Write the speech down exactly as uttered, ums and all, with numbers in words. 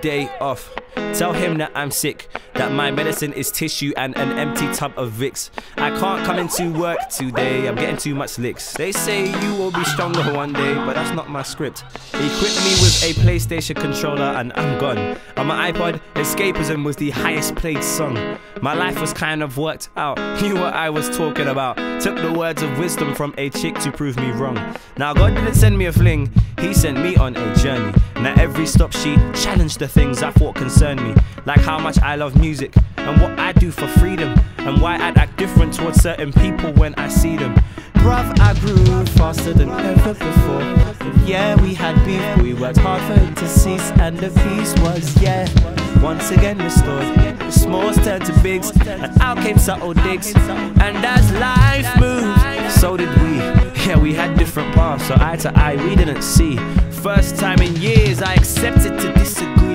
day off. Tell him that I'm sick, that my medicine is tissue and an empty tub of Vicks. I can't come into work today, I'm getting too much licks. They say you will be stronger one day, but that's not my script. Equip me with a PlayStation controller and I'm gone. On my iPod, escapism was the highest played song. My life was kind of worked out, knew what I was talking about. Took the words of wisdom from a chick to prove me wrong. Now God didn't send me a fling, he sent me on a journey. Now every stop she challenged the things I thought concerned me, like how much I love music and what I do for freedom, and why I'd act different towards certain people when I see them. Bruv, I grew faster than ever before. Yeah, we had beef, we worked hard for it to cease, and the peace was, yeah, once again restored. The smalls turned to bigs, and out came subtle digs. And as life moved, so did we. Yeah, we had different paths, so eye to eye we didn't see. First time in years I accepted to disagree.